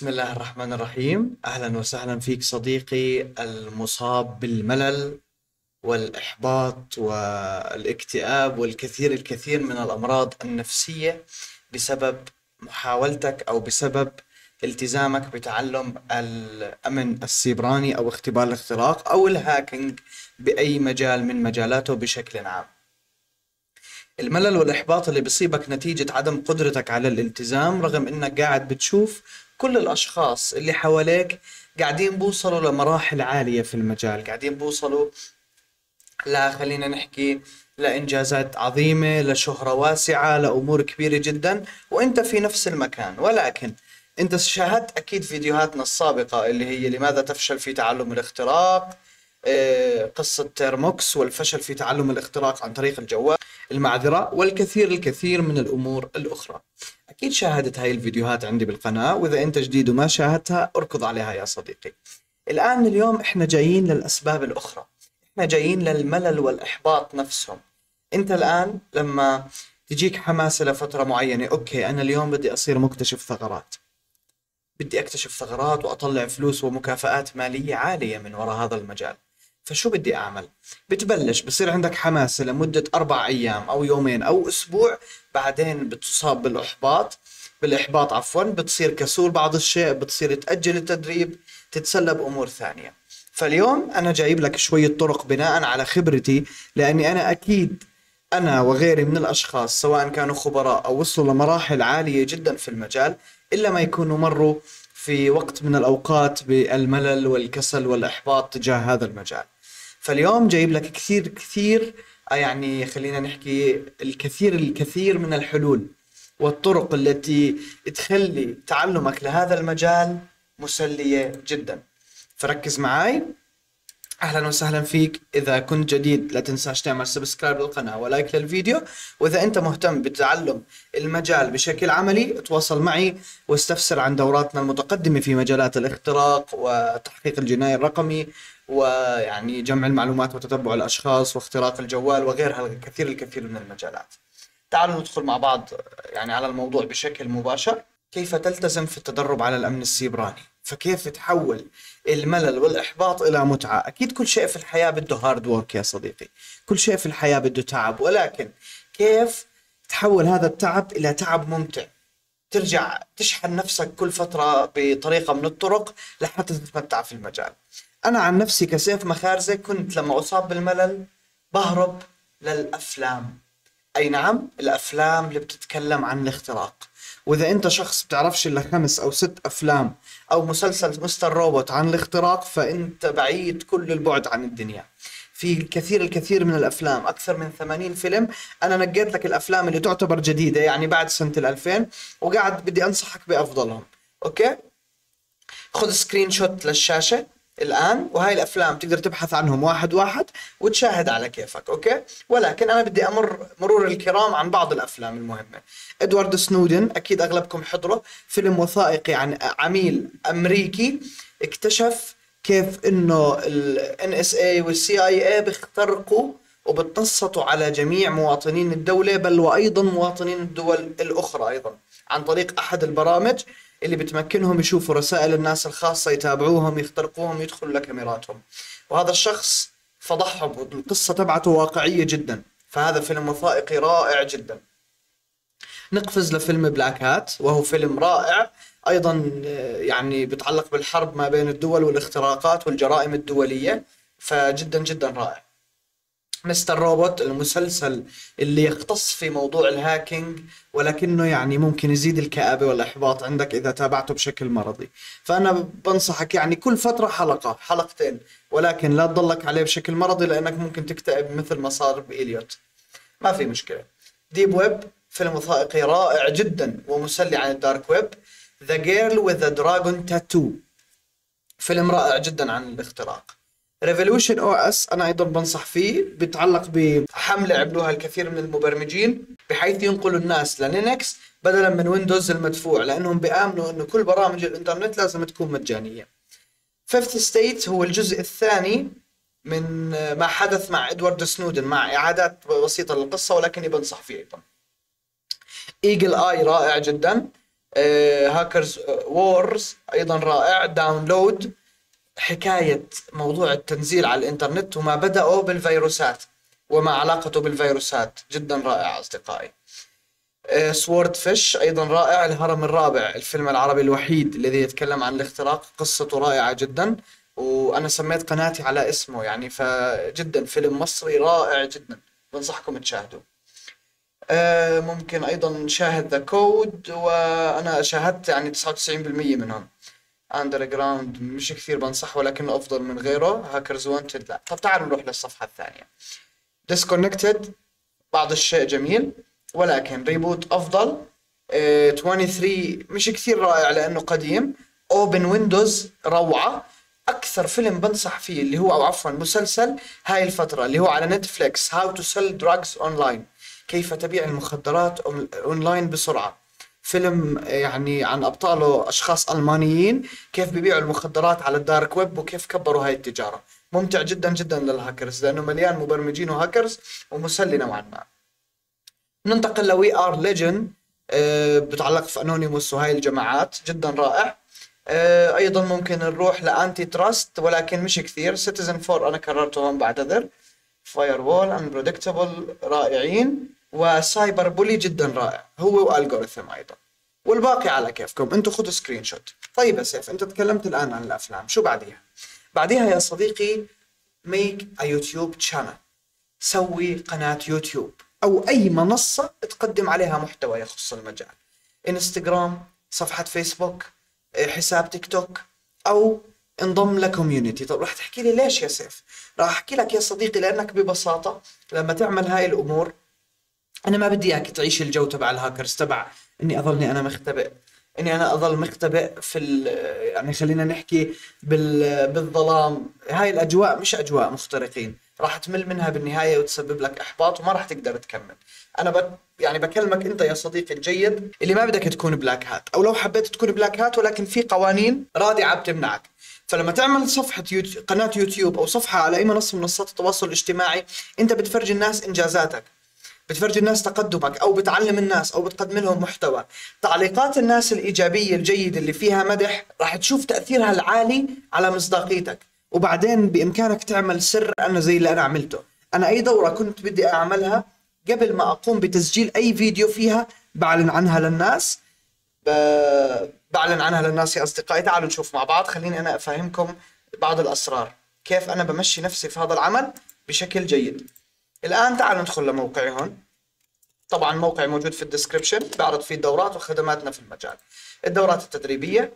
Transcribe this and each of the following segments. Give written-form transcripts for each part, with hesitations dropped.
بسم الله الرحمن الرحيم. أهلا وسهلا فيك صديقي المصاب بالملل والإحباط والاكتئاب الكثير من الأمراض النفسية بسبب محاولتك أو بسبب التزامك بتعلم الأمن السيبراني أو اختبار الاختراق أو الهاكينج بأي مجال من مجالاته بشكل عام. الملل والإحباط اللي بيصيبك نتيجة عدم قدرتك على الالتزام رغم إنك قاعد بتشوف كل الأشخاص اللي حواليك قاعدين بوصلوا لمراحل عالية في المجال، قاعدين بوصلوا خلينا نحكي لإنجازات عظيمة، لشهرة واسعة، لأمور كبيرة جدا، وإنت في نفس المكان. ولكن إنت شاهدت أكيد فيديوهاتنا السابقة اللي هي لماذا تفشل في تعلم الاختراق، قصة تيرموكس والفشل في تعلم الاختراق عن طريق الجوال، المعذرة، والكثير من الأمور الأخرى. أكيد شاهدت هاي الفيديوهات عندي بالقناة، وإذا أنت جديد وما شاهدتها أركض عليها يا صديقي. الآن اليوم إحنا جايين للأسباب الأخرى، إحنا جايين للملل والإحباط نفسهم. أنت الآن لما تجيك حماسة لفترة معينة، أوكي أنا اليوم بدي أصير مكتشف ثغرات، بدي أكتشف ثغرات وأطلع فلوس ومكافآت مالية عالية من وراء هذا المجال، فشو بدي أعمل؟ بتبلش بصير عندك حماسة لمدة 4 أيام أو يومين أو أسبوع، بعدين بتصاب بالإحباط بتصير كسول بعض الشيء، بتصير تأجل التدريب، تتسلب أمور ثانية. فاليوم أنا جايب لك شوية طرق بناء على خبرتي، لأني أنا أكيد أنا وغيري من الأشخاص سواء كانوا خبراء أو وصلوا لمراحل عالية جدا في المجال إلا ما يكونوا مروا في وقت من الأوقات بالملل والكسل والإحباط تجاه هذا المجال. فاليوم جايب لك كثير يعني خلينا نحكي الكثير من الحلول والطرق التي تخلي تعلمك لهذا المجال مسلية جدا، فركز معاي. أهلا وسهلا فيك، إذا كنت جديد لا تنساش تعمل سبسكرايب للقناة ولايك للفيديو، وإذا أنت مهتم بتعلم المجال بشكل عملي تواصل معي واستفسر عن دوراتنا المتقدمة في مجالات الاختراق وتحقيق الجنائي الرقمي ويعني جمع المعلومات وتتبع الأشخاص واختراق الجوال وغيرها الكثير من المجالات. تعالوا ندخل مع بعض يعني على الموضوع بشكل مباشر. كيف تلتزم في التدرب على الأمن السيبراني؟ فكيف تحول الملل والإحباط إلى متعة؟ أكيد كل شيء في الحياة بده هارد وورك يا صديقي، كل شيء في الحياة بده تعب، ولكن كيف تحول هذا التعب إلى تعب ممتع؟ ترجع تشحن نفسك كل فترة بطريقة من الطرق لحتى تتمتع في المجال. أنا عن نفسي كسيف مخارزة كنت لما أصاب بالملل بهرب للأفلام. أي نعم، الأفلام اللي بتتكلم عن الاختراق. وإذا أنت شخص بتعرفش إلا 5 أو 6 أفلام أو مسلسل مستر روبوت عن الاختراق فأنت بعيد كل البعد عن الدنيا. في الكثير من الأفلام، أكثر من 80 فيلم، أنا نقيت لك الأفلام اللي تعتبر جديدة يعني بعد سنة 2000 وقاعد بدي أنصحك بأفضلهم. أوكي؟ خذ سكرين شوت للشاشة الآن، وهاي الأفلام تقدر تبحث عنهم واحد واحد وتشاهد على كيفك، أوكي؟ ولكن أنا بدي أمر مرور الكرام عن بعض الأفلام المهمة. إدوارد سنودن أكيد أغلبكم حضره، فيلم وثائقي عن عميل أمريكي اكتشف كيف إنه ال NSA وال CIA بيخترقوا وبتنصتوا على جميع مواطنين الدولة بل وأيضا مواطنين الدول الأخرى أيضا عن طريق أحد البرامج اللي بتمكنهم يشوفوا رسائل الناس الخاصة، يتابعوهم، يخترقوهم، يدخلوا لكاميراتهم. وهذا الشخص فضحهم والقصة تبعته واقعية جدا، فهذا فيلم وثائقي رائع جدا. نقفز لفيلم بلاك هات، وهو فيلم رائع أيضا يعني بتعلق بالحرب ما بين الدول والاختراقات والجرائم الدولية، فجدا رائع. مستر روبوت المسلسل اللي يختص في موضوع الهاكينج ولكنه يعني ممكن يزيد الكآبة والإحباط عندك إذا تابعته بشكل مرضي، فأنا بنصحك يعني كل فترة حلقة حلقتين، ولكن لا تضلك عليه بشكل مرضي لأنك ممكن تكتئب مثل ما صار بإليوت. ما في مشكلة. ديب ويب فيلم وثائقي رائع جدا ومسلي عن الدارك ويب. The Girl with the Dragon Tattoo فيلم رائع جدا عن الاختراق. Revolution OS أنا أيضا بنصح فيه، بتعلق بحملة عملوها الكثير من المبرمجين بحيث ينقلوا الناس للينكس بدلا من ويندوز المدفوع، لأنهم بيآمنوا أنه كل برامج الإنترنت لازم تكون مجانية. Fifth Estate هو الجزء الثاني من ما حدث مع إدوارد سنودن مع إعادات بسيطة للقصة، ولكني بنصح فيه أيضا. Eagle Eye رائع جدا. هاكرز وورز ايضا رائع. داونلود حكايه موضوع التنزيل على الانترنت وما بداوا بالفيروسات وما علاقته بالفيروسات، جدا رائع اصدقائي. سوورد فيش ايضا رائع. الهرم الرابع الفيلم العربي الوحيد الذي يتكلم عن الاختراق، قصته رائعه جدا وانا سميت قناتي على اسمه يعني، فجدا فيلم مصري رائع جدا بنصحكم تشاهدوه. ممكن ايضا شاهد ذا كود وانا شاهدت يعني 99% منهم. اندرجراوند مش كثير بنصح ولكنه افضل من غيره. هاكرز وانتد لا. طب تعالوا نروح للصفحه الثانيه. ديسكونكتد بعض الشيء جميل ولكن ريبوت افضل. 23 مش كثير رائع لانه قديم. اوبن ويندوز روعه. اكثر فيلم بنصح فيه اللي هو او عفوا مسلسل هاي الفتره اللي هو على نتفليكس هاو تو سيل دراجز اونلاين، كيف تبيع المخدرات اونلاين بسرعه. فيلم يعني عن ابطاله اشخاص المانيين كيف بيبيعوا المخدرات على الدارك ويب وكيف كبروا هاي التجاره. ممتع جدا جدا للهاكرز لانه مليان مبرمجين وهاكرز ومسلي نوعا ما. ننتقل ل We Are Legion بتعلق في انونيموس وهاي الجماعات، جدا رائع. ايضا ممكن نروح لانتي تراست ولكن مش كثير. سيتيزن فور انا كررتهم بعتذر. فايروول اند بريدكتبل رائعين. وسايبر بولي جدا رائع هو والجوريثم ايضا، والباقي على كيفكم انتم، خذوا سكرين شوت. طيب يا سيف انت تكلمت الان عن الافلام، شو بعديها؟ بعديها يا صديقي ميك ا يوتيوب تشانل، سوي قناه يوتيوب او اي منصه تقدم عليها محتوى يخص المجال، انستغرام، صفحه فيسبوك، حساب تيك توك، او انضم لكوميونتي. طب راح تحكي لي ليش يا سيف؟ راح احكي لك يا صديقي لانك ببساطه لما تعمل هاي الامور، انا ما بدي اياك تعيش الجو تبع الهاكرز، تبع اني اظلني انا مختبئ، اني انا اظل مختبئ في يعني خلينا نحكي بالظلام. هاي الاجواء مش اجواء مخترقين، راح تمل منها بالنهايه وتسبب لك احباط وما راح تقدر تكمل. انا يعني بكلمك انت يا صديقي الجيد اللي ما بدك تكون بلاك هات، او لو حبيت تكون بلاك هات ولكن في قوانين رادعه بتمنعك. فلما تعمل صفحه يوتيوب، قناه يوتيوب او صفحه على اي منصه من منصات التواصل الاجتماعي، انت بتفرجي الناس انجازاتك، بتفرجي الناس تقدمك، او بتعلم الناس، او بتقدم لهم محتوى. تعليقات الناس الايجابيه الجيده اللي فيها مدح راح تشوف تاثيرها العالي على مصداقيتك، وبعدين بامكانك تعمل سر انا زي اللي انا عملته. انا اي دوره كنت بدي اعملها قبل ما اقوم بتسجيل اي فيديو فيها بعلن عنها للناس، بعلن عنها للناس يا اصدقائي. تعالوا نشوف مع بعض، خليني انا افهمكم بعض الاسرار كيف انا بمشي نفسي في هذا العمل بشكل جيد. الان تعالوا ندخل لموقعي هون. طبعا موقعي موجود في الديسكربشن، بعرض فيه الدورات وخدماتنا في المجال، الدورات التدريبيه.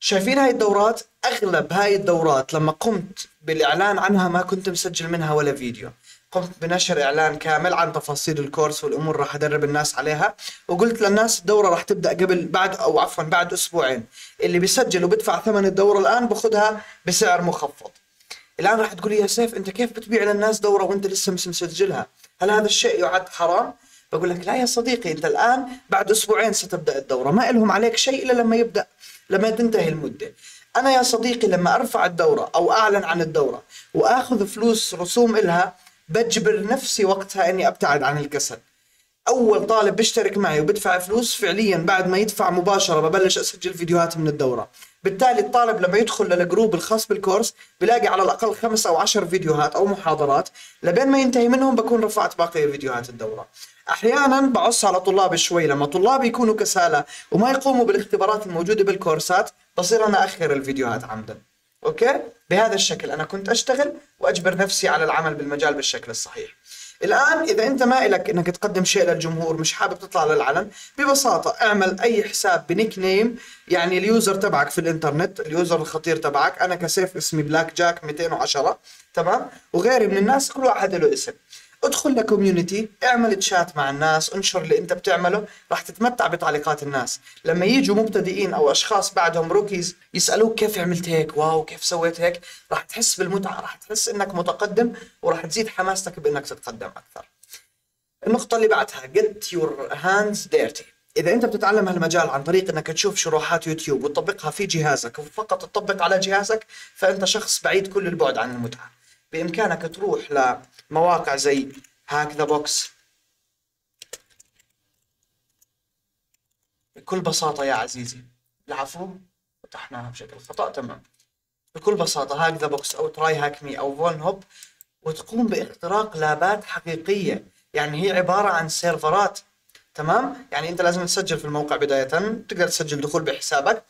شايفين هاي الدورات؟ اغلب هاي الدورات لما قمت بالاعلان عنها ما كنت مسجل منها ولا فيديو، قمت بنشر اعلان كامل عن تفاصيل الكورس والامور راح ادرب الناس عليها، وقلت للناس الدوره راح تبدا قبل بعد او عفوا بعد اسبوعين، اللي بيسجل وبدفع ثمن الدوره الان باخذها بسعر مخفض. الان راح تقول لي يا سيف انت كيف بتبيع للناس دوره وانت لسه مش مسجلها؟ هل هذا الشيء يعد حرام؟ بقول لك لا يا صديقي، انت الان بعد اسبوعين ستبدا الدوره، ما لهم عليك شيء الا لما تنتهي المده. انا يا صديقي لما ارفع الدوره او اعلن عن الدوره واخذ فلوس رسوم الها بجبر نفسي وقتها اني ابتعد عن الكسل. اول طالب بيشترك معي وبدفع فلوس فعليا بعد ما يدفع مباشره ببلش اسجل فيديوهات من الدوره، بالتالي الطالب لما يدخل للجروب الخاص بالكورس بلاقي على الاقل 5 أو 10 فيديوهات او محاضرات، لبين ما ينتهي منهم بكون رفعت باقي فيديوهات الدوره. احيانا بعص على طلابي شوي، لما طلابي يكونوا كسالى وما يقوموا بالاختبارات الموجوده بالكورسات بصير انا اخر الفيديوهات عمدا. اوكي؟ بهذا الشكل انا كنت اشتغل واجبر نفسي على العمل بالمجال بالشكل الصحيح. الان اذا انت ما لك انك تقدم شيء للجمهور، مش حابب تطلع للعلن، ببساطه اعمل اي حساب بنيك نيم، يعني اليوزر تبعك في الانترنت، اليوزر الخطير تبعك. انا كسيف اسمي بلاك جاك 210 تمام، وغيري من الناس كل واحد له اسم. ادخل لكوميونتي، اعمل تشات مع الناس، انشر اللي انت بتعمله، راح تتمتع بتعليقات الناس. لما يجوا مبتدئين او اشخاص بعدهم روكيز يسالوك كيف عملت هيك، واو كيف سويت هيك، راح تحس بالمتعه، راح تحس انك متقدم وراح تزيد حماستك بانك تتقدم اكثر. النقطه اللي بعدها get your hands dirty. اذا انت بتتعلم هالمجال عن طريق انك تشوف شروحات يوتيوب وتطبقها في جهازك وفقط تطبق على جهازك، فانت شخص بعيد كل البعد عن المتعه. بامكانك تروح مواقع زي هاك ذا بوكس، بكل بساطة يا عزيزي، العفو، فتحناها بشكل خطأ، تمام. بكل بساطة هاك ذا بوكس أو تراي هاك مي أو فون هوب وتقوم باختراق لابات حقيقية، يعني هي عبارة عن سيرفرات، تمام؟ يعني أنت لازم تسجل في الموقع بداية، تقدر تسجل دخول بحسابك،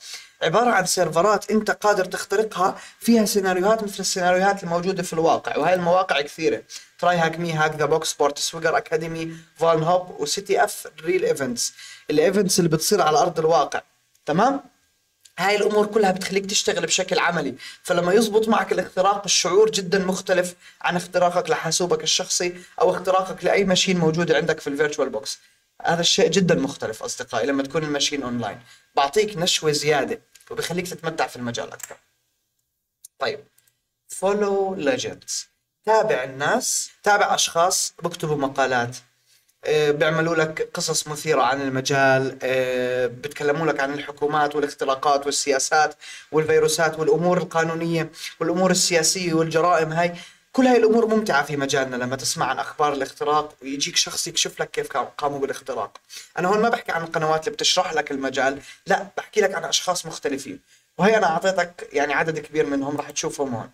عبارة عن سيرفرات أنت قادر تخترقها، فيها سيناريوهات مثل السيناريوهات الموجودة في الواقع، وهي المواقع كثيرة، تراي هاك مي، هاك ذا بوكس، بورت سويجر أكاديمي، فان هوب، وسيتي اف ريل ايفنتس، الايفنتس اللي بتصير على أرض الواقع، تمام؟ هاي الأمور كلها بتخليك تشتغل بشكل عملي، فلما يزبط معك الاختراق الشعور جدا مختلف عن اختراقك لحاسوبك الشخصي أو اختراقك لأي ماشين موجودة عندك في الفيرتشوال بوكس. هذا الشيء جدا مختلف أصدقائي لما تكون الماشين أونلاين، بعطيك نشوة زيادة وبيخليك تتمتع في المجال أكثر. طيب follow legends، تابع الناس، تابع أشخاص بكتبوا مقالات، بيعملوا لك قصص مثيرة عن المجال، بتكلموا لك عن الحكومات والاختراقات والسياسات والفيروسات والأمور القانونية والأمور السياسية والجرائم. هاي كل هاي الأمور ممتعة في مجالنا لما تسمع عن أخبار الاختراق ويجيك شخص يكشف لك كيف قاموا بالاختراق. أنا هون ما بحكي عن القنوات اللي بتشرح لك المجال، لا، بحكي لك عن أشخاص مختلفين، وهي أنا أعطيتك يعني عدد كبير منهم راح تشوفهم هون.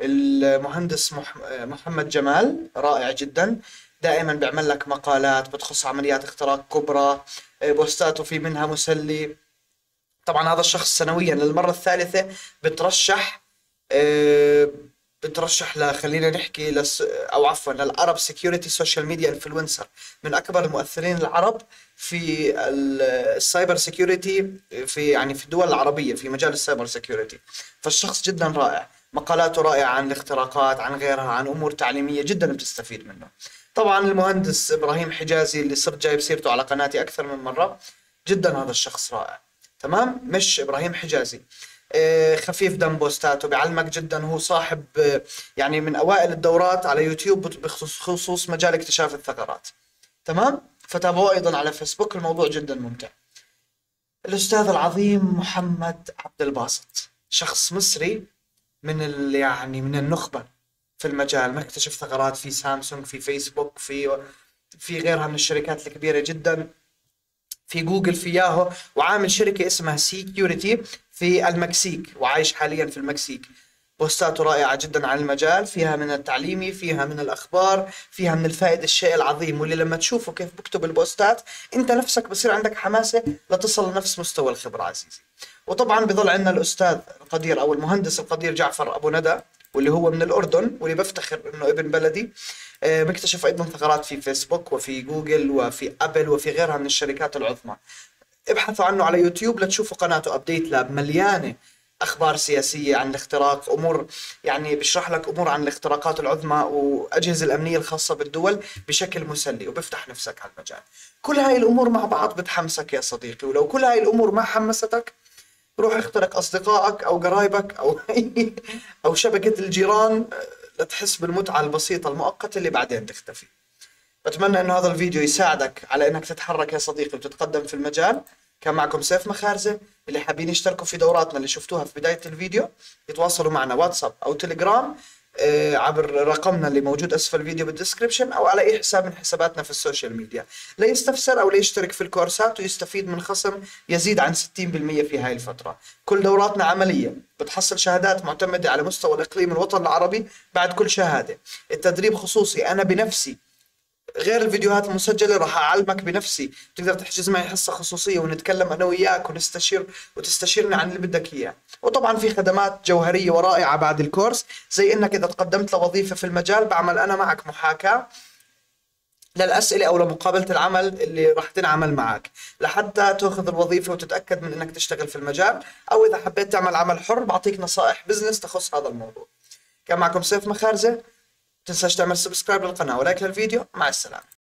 المهندس محمد جمال رائع جدا، دائما بيعمل لك مقالات بتخص عمليات اختراق كبرى، بوستاته في منها مسلي. طبعا هذا الشخص سنويا للمرة الثالثة بترشح خلينا نحكي للعرب سيكيورتي سوشيال ميديا انفلونسر، من اكبر المؤثرين العرب في السايبر سيكيورتي في الدول العربية في مجال السايبر سيكيورتي. فالشخص جدا رائع، مقالاته رائعة عن الاختراقات، عن غيرها، عن امور تعليمية جدا بتستفيد منه. طبعا المهندس إبراهيم حجازي اللي صرت جايب سيرته على قناتي أكثر من مرة، جدا هذا الشخص رائع، تمام؟ مش إبراهيم حجازي، خفيف دم بوستاته، بيعلمك جدا، هو صاحب من أوائل الدورات على يوتيوب بخصوص مجال اكتشاف الثغرات، تمام؟ فتابعوه أيضا على فيسبوك، الموضوع جدا ممتع. الأستاذ العظيم محمد عبد الباسط، شخص مصري من النخبة في المجال، مكتشف ثغرات في سامسونج، في فيسبوك، في غيرها من الشركات الكبيرة جدا، في جوجل، في ياهو، وعامل شركة اسمها سيكيورتي في المكسيك، وعايش حاليا في المكسيك. بوستاته رائعة جدا عن المجال، فيها من التعليمي، فيها من الأخبار، فيها من الفائدة، الشيء العظيم واللي لما تشوفه كيف بكتب البوستات أنت نفسك بصير عندك حماسة لتصل لنفس مستوى الخبرة عزيزي. وطبعا بظل عندنا الأستاذ القدير أو المهندس القدير جعفر أبو ندى، واللي هو من الأردن واللي بفتخر إنه ابن بلدي، مكتشف أيضا ثغرات في فيسبوك وفي جوجل وفي أبل وفي غيرها من الشركات العظمى. ابحثوا عنه على يوتيوب لتشوفوا قناته أبديت لاب، مليانة أخبار سياسية عن الاختراق، أمور بشرح لك أمور عن الاختراقات العظمى وأجهزة الأمنية الخاصة بالدول بشكل مسلي، وبفتح نفسك على المجال. كل هاي الأمور مع بعض بتحمسك يا صديقي، ولو كل هاي الأمور ما حمستك روح اخترق أصدقائك أو قرايبك أو شبكة الجيران لتحس بالمتعة البسيطة المؤقتة اللي بعدين تختفي. بتمنى إنه هذا الفيديو يساعدك على إنك تتحرك يا صديقي وتتقدم في المجال. كان معكم سيف مخارزة، اللي حابين يشتركوا في دوراتنا اللي شفتوها في بداية الفيديو يتواصلوا معنا واتساب أو تليجرام عبر رقمنا اللي موجود أسفل الفيديو بالديسكريبشن، أو على أي حساب من حساباتنا في السوشيال ميديا، ليستفسر أو ليشترك في الكورسات ويستفيد من خصم يزيد عن 60% في هاي الفترة. كل دوراتنا عملية، بتحصل شهادات معتمدة على مستوى الإقليم الوطن العربي بعد كل شهادة، التدريب خصوصي أنا بنفسي غير الفيديوهات المسجلة، راح أعلمك بنفسي، تقدر تحجز معي حصة خصوصية ونتكلم أنا وياك وتستشيرني عن اللي بدك إياه. وطبعا في خدمات جوهرية ورائعة بعد الكورس، زي إنك إذا تقدمت لوظيفة في المجال بعمل أنا معك محاكاة للأسئلة أو لمقابلة العمل اللي راح تنعمل معك لحتى تأخذ الوظيفة وتتأكد من إنك تشتغل في المجال، أو إذا حبيت تعمل عمل حر بعطيك نصائح بزنس تخص هذا الموضوع. كان معكم سيف مخارزة، تنساش تعمل سبسكرايب للقناة ولايك للفيديو. مع السلامة.